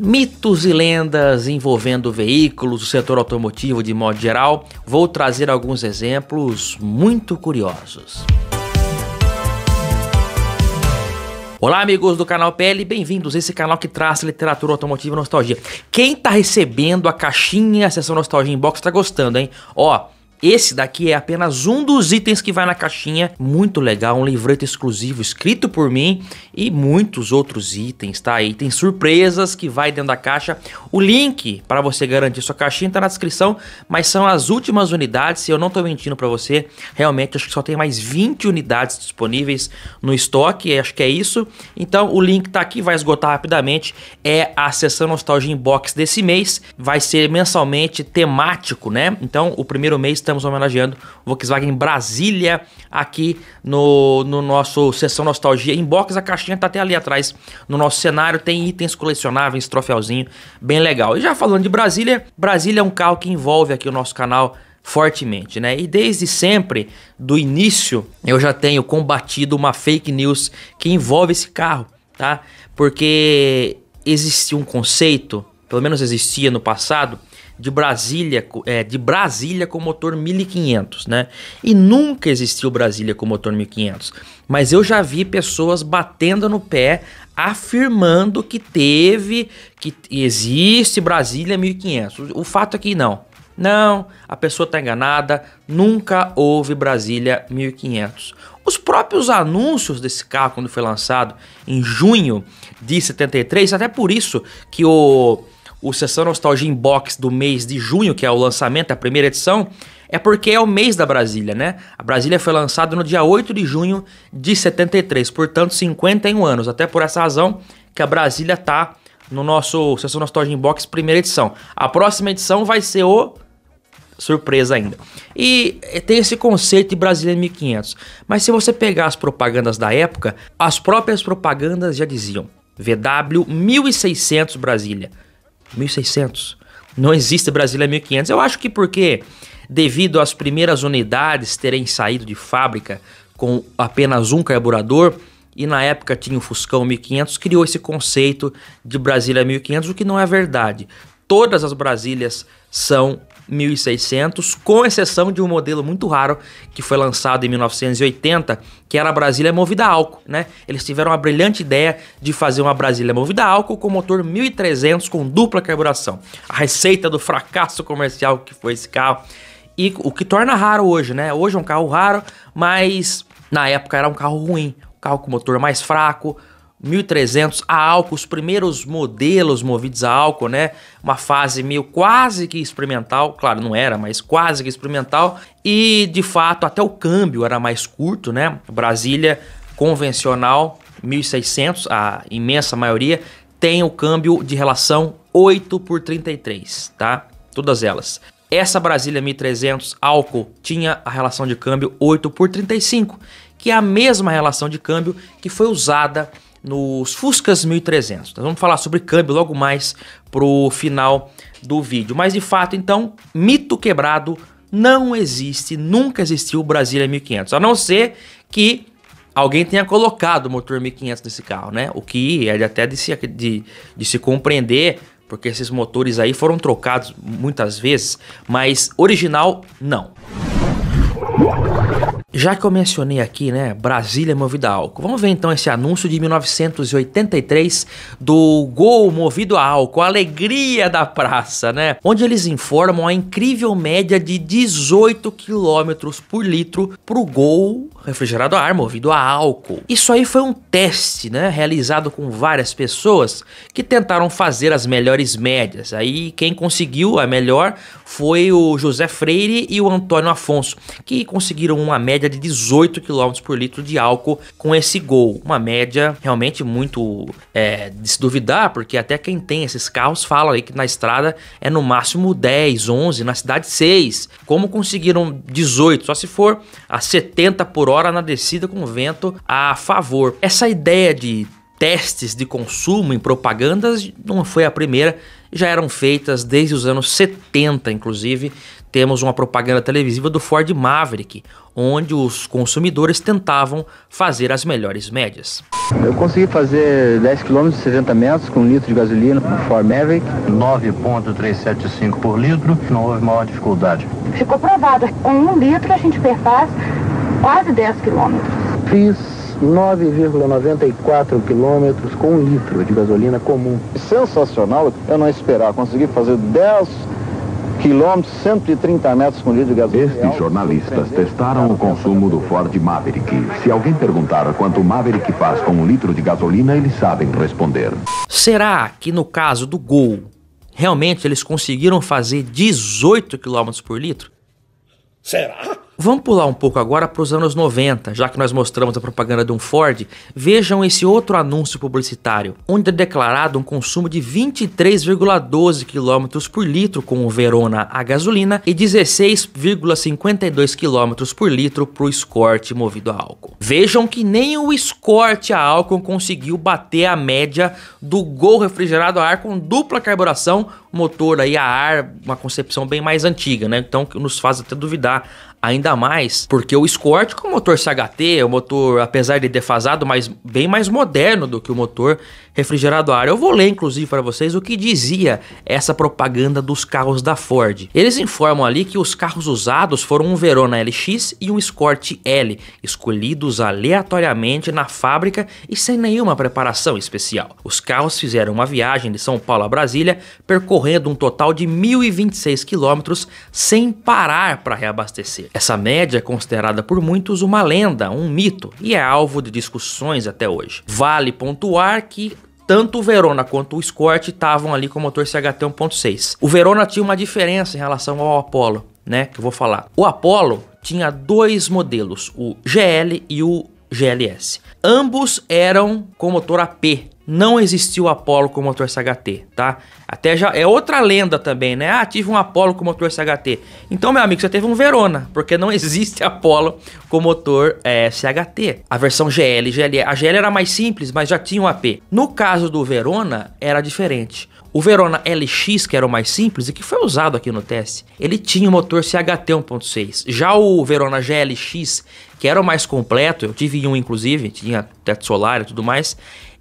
Mitos e lendas envolvendo veículos, o setor automotivo de modo geral. Vou trazer alguns exemplos muito curiosos. Olá amigos do canal PL, bem-vindos a esse canal que traz literatura automotiva e nostalgia. Quem tá recebendo a caixinha, a sessão Nostalgia Inbox, tá gostando, hein? Ó, esse daqui é apenas um dos itens que vai na caixinha, muito legal, um livreto exclusivo escrito por mim e muitos outros itens, tá? E tem surpresas que vai dentro da caixa. O link para você garantir sua caixinha tá na descrição, mas são as últimas unidades, se eu não tô mentindo para você, realmente acho que só tem mais 20 unidades disponíveis no estoque, acho que é isso. Então o link tá aqui, vai esgotar rapidamente, é a sessão Nostalgia Inbox desse mês, vai ser mensalmente temático, né? Então o primeiro mês estamos homenageando o Volkswagen Brasília aqui no nosso Sessão Nostalgia Inbox. A caixinha tá até ali atrás no nosso cenário, tem itens colecionáveis, troféuzinho, bem legal. E já falando de Brasília, Brasília é um carro que envolve aqui o nosso canal fortemente, né? E desde sempre, do início, eu já tenho combatido uma fake news que envolve esse carro, tá? Porque existia um conceito, pelo menos existia no passado, de Brasília com motor 1500, né? E nunca existiu Brasília com motor 1500, mas eu já vi pessoas batendo no pé, afirmando que teve, que existe Brasília 1500. O fato é que não, a pessoa tá enganada, nunca houve Brasília 1500. Os próprios anúncios desse carro, quando foi lançado em junho de 73, até por isso que o Sessão Nostalgia Inbox do mês de junho, que é o lançamento, a primeira edição, é porque é o mês da Brasília, né? A Brasília foi lançada no dia 8 de junho de 73, portanto 51 anos. Até por essa razão que a Brasília tá no nosso Sessão Nostalgia Inbox primeira edição. A próxima edição vai ser o... surpresa ainda. E tem esse conceito de Brasília 1500. Mas se você pegar as propagandas da época, as próprias propagandas já diziam VW 1600 Brasília. 1600. Não existe Brasília 1500. Eu acho que porque, devido às primeiras unidades terem saído de fábrica com apenas um carburador, e na época tinha o Fuscão 1500, criou esse conceito de Brasília 1500, o que não é verdade. Todas as Brasílias são 1600, com exceção de um modelo muito raro que foi lançado em 1980, que era a Brasília movida a álcool, né? Eles tiveram a brilhante ideia de fazer uma Brasília movida a álcool com motor 1300 com dupla carburação. A receita do fracasso comercial que foi esse carro, e o que torna raro hoje, né? Hoje é um carro raro, mas na época era um carro ruim, um carro com motor mais fraco, 1300 a álcool, os primeiros modelos movidos a álcool, né? Uma fase meio quase que experimental, claro, não era, mas quase que experimental. E de fato até o câmbio era mais curto, né? Brasília convencional 1600, a imensa maioria tem o câmbio de relação 8:33, tá? Todas elas. Essa Brasília 1300 álcool tinha a relação de câmbio 8:35, que é a mesma relação de câmbio que foi usada nos Fuscas 1300. Nós vamos falar sobre câmbio logo mais pro final do vídeo. Mas de fato, então, mito quebrado, não existe, nunca existiu Brasília 1500. A não ser que alguém tenha colocado o motor 1500 nesse carro, né? O que é até de se compreender, porque esses motores aí foram trocados muitas vezes, mas original, não. Já que eu mencionei aqui, né, Brasília movida a álcool, vamos ver então esse anúncio de 1983 do Gol movido a álcool, a alegria da praça, né? Onde eles informam a incrível média de 18 km por litro pro Gol refrigerado a ar movido a álcool. Isso aí foi um teste, né, realizado com várias pessoas que tentaram fazer as melhores médias. Aí quem conseguiu a melhor foi o José Freire e o Antônio Afonso, que conseguiram uma média de 18 km por litro de álcool com esse Gol, uma média realmente muito de se duvidar, porque até quem tem esses carros fala aí que na estrada é no máximo 10, 11, na cidade 6, como conseguiram 18, só se for a 70 por hora na descida com o vento a favor. Essa ideia de testes de consumo em propagandas não foi a primeira, já eram feitas desde os anos 70, inclusive, temos uma propaganda televisiva do Ford Maverick, onde os consumidores tentavam fazer as melhores médias. Eu consegui fazer 10 km de 70 metros com 1 litro de gasolina no Ford Maverick. 9,375 por litro, não houve maior dificuldade. Ficou provado, com 1 litro a gente perfaz quase 10 km. Fiz 9,94 quilômetros com 1 litro de gasolina comum. Sensacional, eu não esperava, consegui fazer 10 quilômetros, 130 metros com 1 litro de gasolina. Estes jornalistas testaram o consumo do Ford Maverick. Se alguém perguntar quanto o Maverick faz com 1 litro de gasolina, eles sabem responder. Será que no caso do Gol, realmente eles conseguiram fazer 18 quilômetros por litro? Será? Vamos pular um pouco agora para os anos 90, já que nós mostramos a propaganda de um Ford. Vejam esse outro anúncio publicitário, onde é declarado um consumo de 23,12 km por litro com o Verona a gasolina e 16,52 km por litro para o Escort movido a álcool. Vejam que nem o Escort a álcool conseguiu bater a média do Gol refrigerado a ar com dupla carburação, motor aí a ar, uma concepção bem mais antiga, né? Então que nos faz até duvidar ainda mais, porque o Escort com o motor CHT, o motor, apesar de defasado, mas bem mais moderno do que o motor refrigerado a ar. Eu vou ler, inclusive, para vocês o que dizia essa propaganda dos carros da Ford. Eles informam ali que os carros usados foram um Verona LX e um Escort L, escolhidos aleatoriamente na fábrica e sem nenhuma preparação especial. Os carros fizeram uma viagem de São Paulo a Brasília, percorrendo um total de 1.026 quilômetros sem parar para reabastecer. Essa média é considerada por muitos uma lenda, um mito, e é alvo de discussões até hoje. Vale pontuar que tanto o Verona quanto o Escort estavam ali com o motor CHT 1.6. O Verona tinha uma diferença em relação ao Apollo, né, que eu vou falar. O Apollo tinha dois modelos, o GL e o GLS. Ambos eram com motor AP. Não existiu o Apollo com motor CHT, tá? Até já é outra lenda também, né? Ah, tive um Apollo com motor CHT. Então, meu amigo, você teve um Verona, porque não existe Apollo com motor CHT. A versão GL, GL, a GL era mais simples, mas já tinha um AP. No caso do Verona, era diferente. O Verona LX, que era o mais simples e que foi usado aqui no teste, ele tinha o motor CHT 1.6. Já o Verona GLX, que era o mais completo, eu tive um inclusive, tinha teto solar e tudo mais,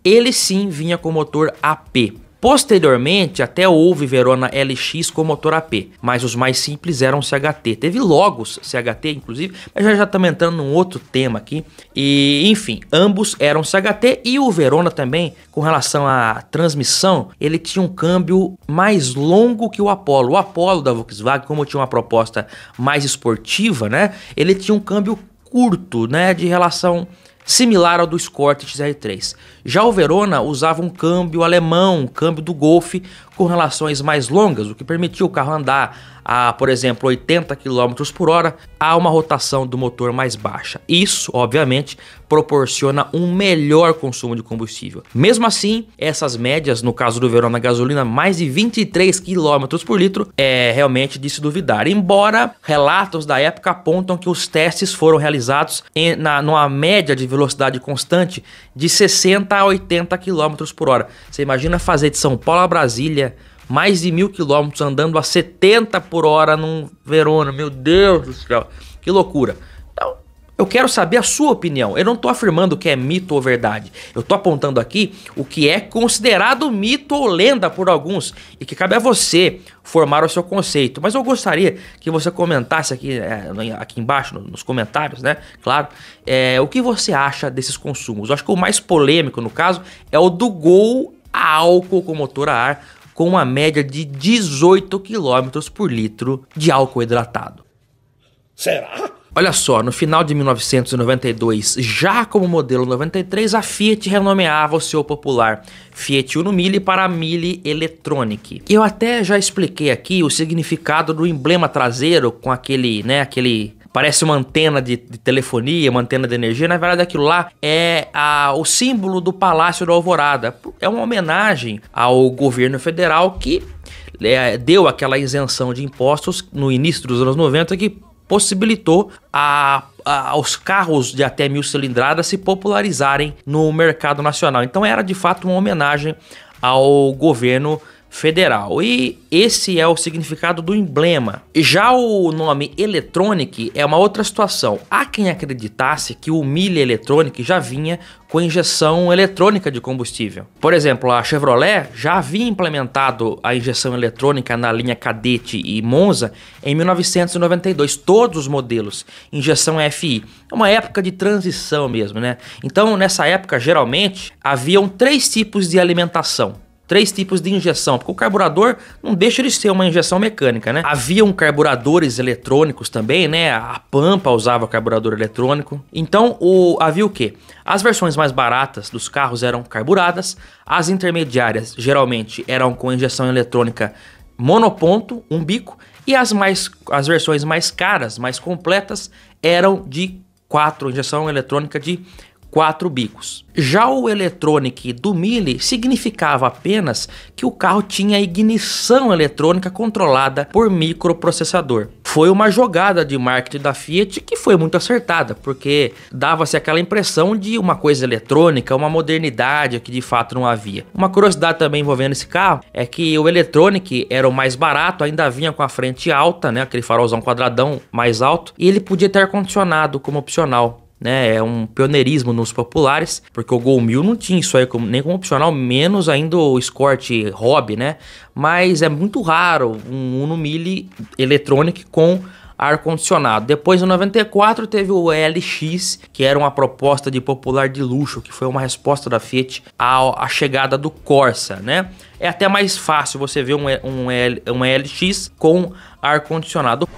ele sim vinha com motor AP. Posteriormente até houve Verona LX com motor AP, mas os mais simples eram CHT. Teve Logos CHT inclusive, mas já estamos entrando num outro tema aqui. E enfim, ambos eram CHT e o Verona também, com relação à transmissão, ele tinha um câmbio mais longo que o Apollo. O Apollo da Volkswagen, como tinha uma proposta mais esportiva, né, ele tinha um câmbio curto, né, de relação similar ao do Escort XR3. Já o Verona usava um câmbio alemão, um câmbio do Golf com relações mais longas, o que permitia o carro andar a, por exemplo, 80 km por hora a uma rotação do motor mais baixa. Isso, obviamente, proporciona um melhor consumo de combustível. Mesmo assim, essas médias, no caso do Verona gasolina, mais de 23 km por litro, é realmente de se duvidar. Embora relatos da época apontam que os testes foram realizados numa média de velocidade constante de 60 a 80 km por hora. Você imagina fazer de São Paulo a Brasília mais de 1.000 quilômetros andando a 70 por hora num Verona. Meu Deus do céu, que loucura. Então, eu quero saber a sua opinião. Eu não estou afirmando que é mito ou verdade. Eu estou apontando aqui o que é considerado mito ou lenda por alguns e que cabe a você formar o seu conceito. Mas eu gostaria que você comentasse aqui embaixo, nos comentários, né? Claro, o que você acha desses consumos. Eu acho que o mais polêmico, no caso, é o do Gol a álcool com motor a ar, com uma média de 18 km por litro de álcool hidratado. Será? Olha só, no final de 1992, já como modelo 93, a Fiat renomeava o seu popular Fiat Uno Mille para Mille Electronic. Eu até já expliquei aqui o significado do emblema traseiro com aquele, né, parece uma antena de telefonia, uma antena de energia. Na verdade, aquilo lá é o símbolo do Palácio do Alvorada. É uma homenagem ao governo federal que deu aquela isenção de impostos no início dos anos 90 que possibilitou aos carros de até 1.000 cilindradas se popularizarem no mercado nacional. Então era de fato uma homenagem ao governo federal. E esse é o significado do emblema. Já o nome Electronic é uma outra situação. Há quem acreditasse que o Mille Electronic já vinha com injeção eletrônica de combustível. Por exemplo, a Chevrolet já havia implementado a injeção eletrônica na linha Cadete e Monza em 1992, todos os modelos, injeção FI. É uma época de transição mesmo, né? Então, nessa época, geralmente, haviam três tipos de alimentação. Três tipos de injeção, porque o carburador não deixa de ser uma injeção mecânica, né? Haviam carburadores eletrônicos também, né? A Pampa usava carburador eletrônico. Então, havia o quê? As versões mais baratas dos carros eram carburadas, as intermediárias geralmente eram com injeção eletrônica monoponto, um bico, e as versões mais caras, mais completas, eram de injeção eletrônica de 4 bicos. Já o Electronic do Mille significava apenas que o carro tinha ignição eletrônica controlada por microprocessador. Foi uma jogada de marketing da Fiat que foi muito acertada, porque dava-se aquela impressão de uma coisa eletrônica, uma modernidade que de fato não havia. Uma curiosidade também envolvendo esse carro é que o Electronic era o mais barato, ainda vinha com a frente alta, né, aquele farolzão quadradão mais alto, e ele podia ter ar-condicionado como opcional. Né, é um pioneirismo nos populares, porque o Gol 1000 não tinha isso aí nem como opcional, menos ainda o Escort Hobby, né? Mas é muito raro um Uno Mille Electronic com ar-condicionado. Depois, em 94, teve o LX, que era uma proposta de popular de luxo, que foi uma resposta da Fiat à chegada do Corsa, né? É até mais fácil você ver um LX com ar-condicionado.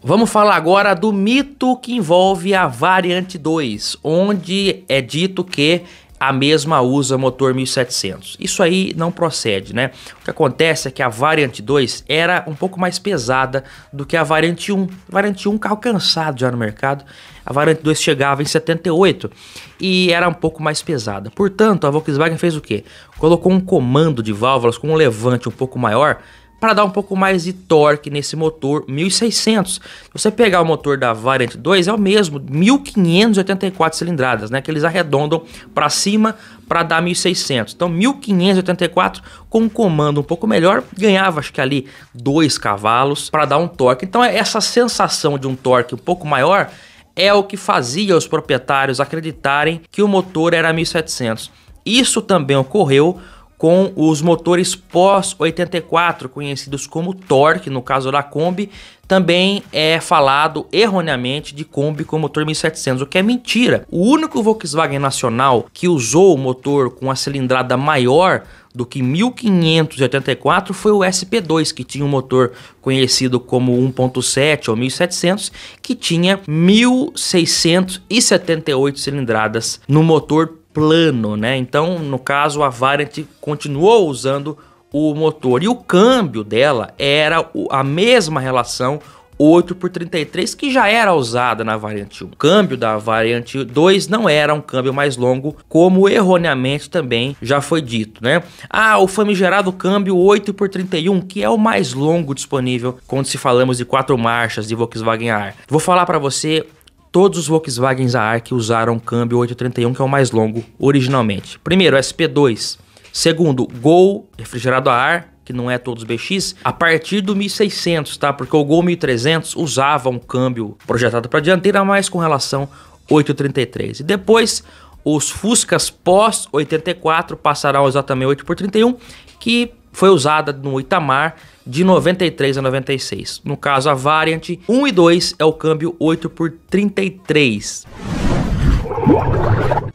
Vamos falar agora do mito que envolve a Variante 2, onde é dito que a mesma usa motor 1700. Isso aí não procede, né? O que acontece é que a Variante 2 era um pouco mais pesada do que a Variante 1. A Variante 1, carro cansado já no mercado. A Variante 2 chegava em 78 e era um pouco mais pesada. Portanto, a Volkswagen fez o quê? Colocou um comando de válvulas com um levante um pouco maior, para dar um pouco mais de torque nesse motor 1600. Se você pegar o motor da Variante 2, é o mesmo, 1584 cilindradas, né, que eles arredondam para cima para dar 1600. Então 1584 com um comando um pouco melhor, ganhava acho que ali 2 cavalos para dar um torque. Então essa sensação de um torque um pouco maior é o que fazia os proprietários acreditarem que o motor era 1700. Isso também ocorreu com os motores pós-84, conhecidos como torque, no caso da Kombi. Também é falado erroneamente de Kombi com motor 1700, o que é mentira. O único Volkswagen nacional que usou o motor com a cilindrada maior do que 1584 foi o SP2, que tinha um motor conhecido como 1.7 ou 1700, que tinha 1678 cilindradas no motor plano, né? Então, no caso, a Variant continuou usando o motor. E o câmbio dela era a mesma relação 8x33 que já era usada na Variante 1. O câmbio da Variante 2 não era um câmbio mais longo, como erroneamente também já foi dito, né? Ah, o famigerado câmbio 8x31, que é o mais longo disponível quando se falamos de 4 marchas de Volkswagen Air. Vou falar para você todos os Volkswagens a ar que usaram câmbio 831, que é o mais longo originalmente. Primeiro, SP2. Segundo, Gol, refrigerado a ar, que não é todos BX, a partir do 1600, tá? Porque o Gol 1300 usava um câmbio projetado para dianteira, mas com relação 833. E depois, os Fuscas pós-84 passarão a usar também 8x31, que foi usada no Itamar de 93 a 96. No caso, a Variante 1 e 2 é o câmbio 8x33.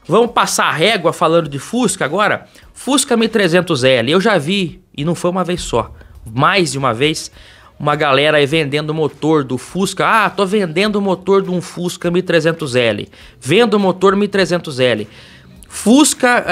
Vamos passar a régua falando de Fusca agora? Fusca 1300L. Eu já vi, e não foi uma vez só, mais de uma vez, uma galera aí vendendo o motor do Fusca. Ah, tô vendendo o motor de um Fusca 1300L. Vendo o motor 1300L. Fusca,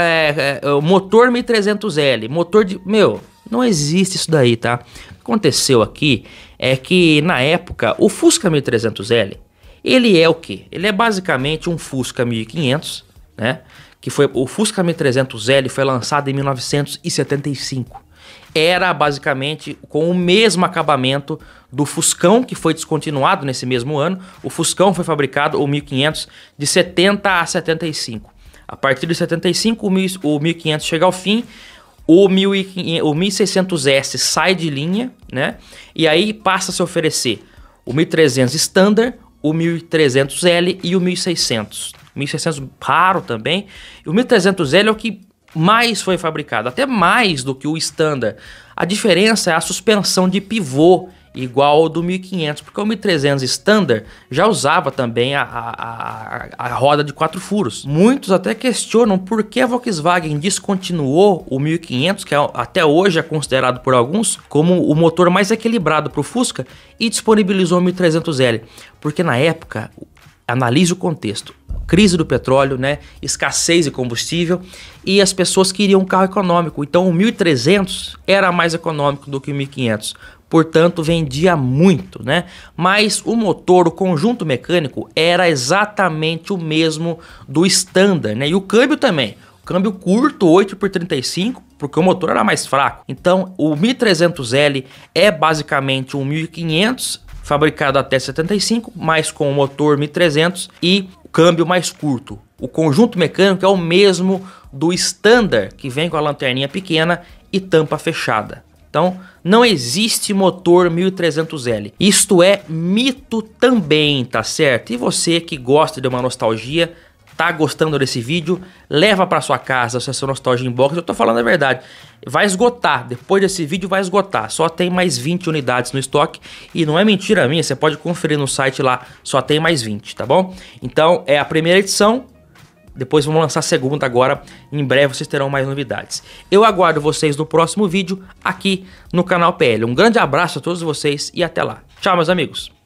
motor 1300L, motor de... Meu, não existe isso daí, tá? O que aconteceu aqui é que, na época, o Fusca 1300L, ele é o quê? Ele é basicamente um Fusca 1500, né? Que foi, o Fusca 1300L foi lançado em 1975. Era basicamente com o mesmo acabamento do Fuscão, que foi descontinuado nesse mesmo ano. O Fuscão foi fabricado, o 1500, de 70 a 75. A partir de 75, o 1500 chega ao fim, O 1600S sai de linha, né? E aí passa a se oferecer o 1300 Standard, o 1300L e o 1600. 1600 raro também. E o 1300L é o que mais foi fabricado, até mais do que o Standard. A diferença é a suspensão de pivô, igual ao do 1500, porque o 1300 Standard já usava também a roda de 4 furos. Muitos até questionam por que a Volkswagen descontinuou o 1500, que até hoje é considerado por alguns como o motor mais equilibrado para o Fusca, e disponibilizou o 1300L, porque na época, analise o contexto, crise do petróleo, né, escassez de combustível, e as pessoas queriam um carro econômico, então o 1300 era mais econômico do que o 1500. Portanto, vendia muito, né? Mas o motor, o conjunto mecânico era exatamente o mesmo do Standard, né? E o câmbio também. O câmbio curto, 8x35, porque o motor era mais fraco. Então, o 1300L é basicamente um 1500, fabricado até 75, mas com o motor 1300 e o câmbio mais curto. O conjunto mecânico é o mesmo do Standard, que vem com a lanterninha pequena e tampa fechada. Então, não existe motor 1300L. Isto é mito também, tá certo? E você que gosta de uma nostalgia, tá gostando desse vídeo, leva para sua casa o SESSÃO Nostalgia Inbox. Eu tô falando a verdade. Vai esgotar, depois desse vídeo vai esgotar. Só tem mais 20 unidades no estoque. E não é mentira minha, você pode conferir no site lá. Só tem mais 20, tá bom? Então, é a primeira edição. Depois vamos lançar a segunda agora, em breve vocês terão mais novidades. Eu aguardo vocês no próximo vídeo aqui no Canal PL. Um grande abraço a todos vocês e até lá. Tchau, meus amigos.